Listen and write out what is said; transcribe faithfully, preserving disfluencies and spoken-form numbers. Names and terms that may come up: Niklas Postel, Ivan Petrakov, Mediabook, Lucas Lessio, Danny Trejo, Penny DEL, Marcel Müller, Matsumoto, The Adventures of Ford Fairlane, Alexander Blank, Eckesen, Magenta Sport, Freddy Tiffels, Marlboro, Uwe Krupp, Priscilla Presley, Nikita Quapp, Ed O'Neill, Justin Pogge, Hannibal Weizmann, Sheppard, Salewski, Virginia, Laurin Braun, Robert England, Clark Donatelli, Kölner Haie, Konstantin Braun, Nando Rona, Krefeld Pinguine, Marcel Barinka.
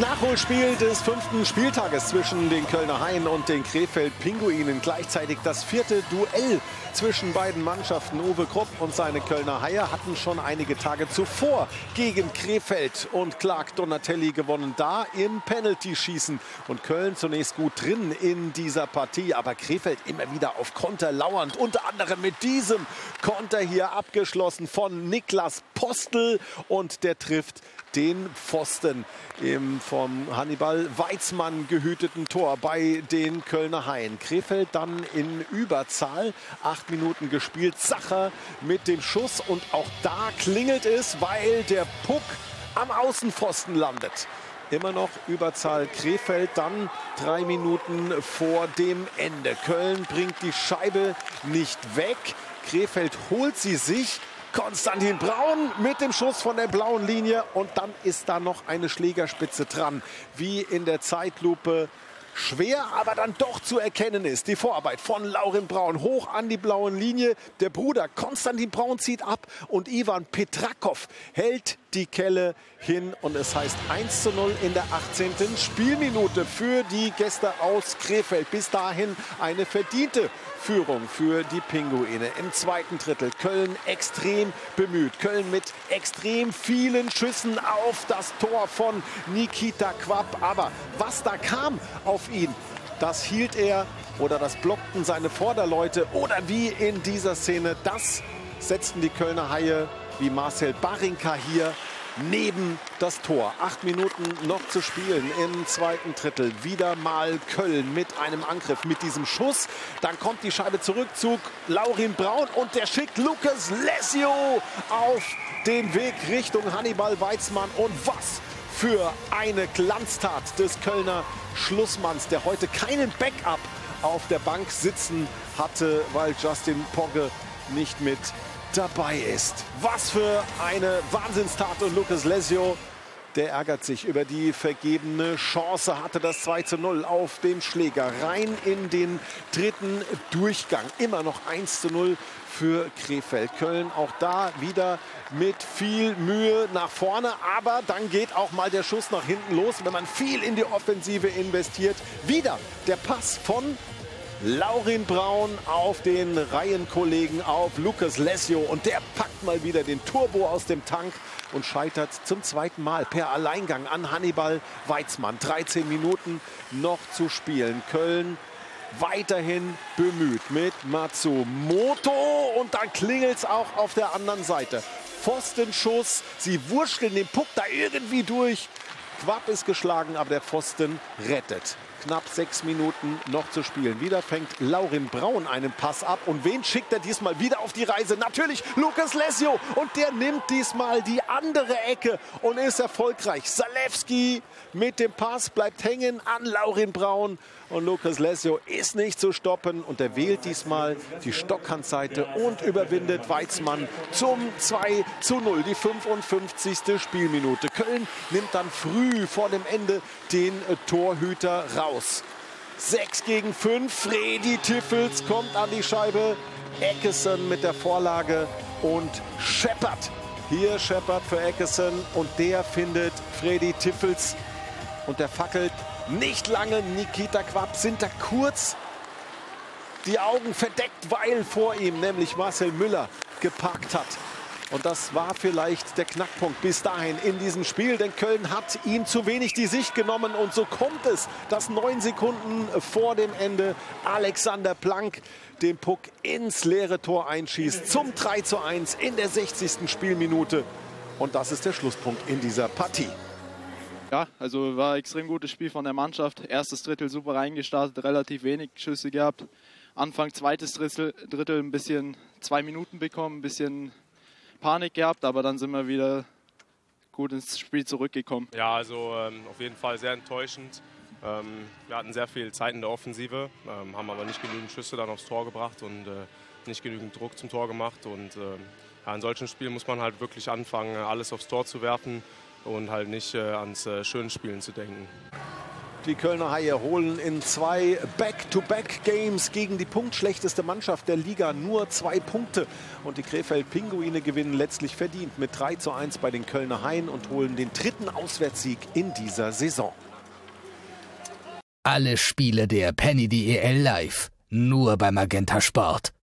Nachholspiel des fünften Spieltages zwischen den Kölner Haien und den Krefeld Pinguinen. Gleichzeitig das vierte Duell zwischen beiden Mannschaften. Uwe Krupp und seine Kölner Haie hatten schon einige Tage zuvor gegen Krefeld und Clark Donatelli gewonnen. Da im Penalty-Schießen. Und Köln zunächst gut drin in dieser Partie. Aber Krefeld immer wieder auf Konter lauernd. Unter anderem mit diesem Konter hier, abgeschlossen von Niklas Postel. Und der trifft den Pfosten im vom Hannibal Weizmann gehüteten Tor bei den Kölner Haien. Krefeld dann in Überzahl, acht Minuten gespielt. Sacha mit dem Schuss und auch da klingelt es, weil der Puck am Außenpfosten landet. Immer noch Überzahl Krefeld, dann drei Minuten vor dem Ende. Köln bringt die Scheibe nicht weg, Krefeld holt sie sich. Konstantin Braun mit dem Schuss von der blauen Linie und dann ist da noch eine Schlägerspitze dran, wie in der Zeitlupe schwer, aber dann doch zu erkennen ist. Die Vorarbeit von Laurin Braun hoch an die blaue Linie. Der Bruder Konstantin Braun zieht ab und Ivan Petrakov hält die Kelle hin und es heißt eins zu null in der achtzehnten Spielminute für die Gäste aus Krefeld. Bis dahin eine verdiente Führung für die Pinguine. Im zweiten Drittel Köln extrem bemüht. Köln mit extrem vielen Schüssen auf das Tor von Nikita Quapp. Aber was da kam auf ihn, das hielt er oder das blockten seine Vorderleute. Oder wie in dieser Szene, das setzten die Kölner Haie, wie Marcel Barinka hier, neben das Tor. Acht Minuten noch zu spielen im zweiten Drittel. Wieder mal Köln mit einem Angriff, mit diesem Schuss. Dann kommt die Scheibe zurück zu Laurin Braun und der schickt Lucas Lessio auf den Weg Richtung Hannibal Weizmann. Und was für eine Glanztat des Kölner Schlussmanns, der heute keinen Backup auf der Bank sitzen hatte, weil Justin Pogge nicht mit dabei ist. Was für eine Wahnsinnstat und Lucas Lessio, der ärgert sich über die vergebene Chance, hatte das zwei zu null auf dem Schläger. Rein in den dritten Durchgang, immer noch eins zu null für Krefeld. Köln auch da wieder mit viel Mühe nach vorne, aber dann geht auch mal der Schuss nach hinten los, wenn man viel in die Offensive investiert. Wieder der Pass von Laurin Braun auf den Reihenkollegen, auf Lucas Lessio. Und der packt mal wieder den Turbo aus dem Tank und scheitert zum zweiten Mal per Alleingang an Hannibal Weizmann. dreizehn Minuten noch zu spielen. Köln weiterhin bemüht mit Matsumoto. Und dann klingelt es auch auf der anderen Seite. Pfostenschuss. Sie wurschteln den Puck da irgendwie durch. Quapp ist geschlagen, aber der Pfosten rettet. Knapp sechs Minuten noch zu spielen. Wieder fängt Laurin Braun einen Pass ab. Und wen schickt er diesmal wieder auf die Reise? Natürlich Lucas Lessio. Und der nimmt diesmal die andere Ecke und ist erfolgreich. Salewski mit dem Pass bleibt hängen an Laurin Braun. Und Lucas Lessio ist nicht zu stoppen. Und er wählt diesmal die Stockhand-Seite und überwindet Weizmann zum zwei zu null. Die fünfundfünfzigste Spielminute. Köln nimmt dann früh vor dem Ende den Torhüter raus. sechs gegen fünf, Freddy Tiffels kommt an die Scheibe, Eckesen mit der Vorlage und Sheppard. Hier Sheppard für Eckesen und der findet Freddy Tiffels und der fackelt nicht lange. Nikita Quapp sind da kurz die Augen verdeckt, weil vor ihm nämlich Marcel Müller geparkt hat. Und das war vielleicht der Knackpunkt bis dahin in diesem Spiel, denn Köln hat ihm zu wenig die Sicht genommen. Und so kommt es, dass neun Sekunden vor dem Ende Alexander Blank den Puck ins leere Tor einschießt zum drei zu eins in der sechzigsten Spielminute. Und das ist der Schlusspunkt in dieser Partie. Ja, also war ein extrem gutes Spiel von der Mannschaft. Erstes Drittel super reingestartet, relativ wenig Schüsse gehabt. Anfang zweites Drittel, Drittel ein bisschen zwei Minuten bekommen, ein bisschen Panik gehabt, aber dann sind wir wieder gut ins Spiel zurückgekommen. Ja, also ähm, auf jeden Fall sehr enttäuschend. Ähm, wir hatten sehr viel Zeit in der Offensive, ähm, haben aber nicht genügend Schüsse dann aufs Tor gebracht und äh, nicht genügend Druck zum Tor gemacht. Und äh, ja, in solchen Spielen muss man halt wirklich anfangen, alles aufs Tor zu werfen und halt nicht äh, ans äh, Schönspielen zu denken. Die Kölner Haie holen in zwei Back-to-Back-Games gegen die punktschlechteste Mannschaft der Liga nur zwei Punkte. Und die Krefeld Pinguine gewinnen letztlich verdient mit drei zu eins bei den Kölner Haien und holen den dritten Auswärtssieg in dieser Saison. Alle Spiele der Penny D E L live, nur bei Magenta Sport.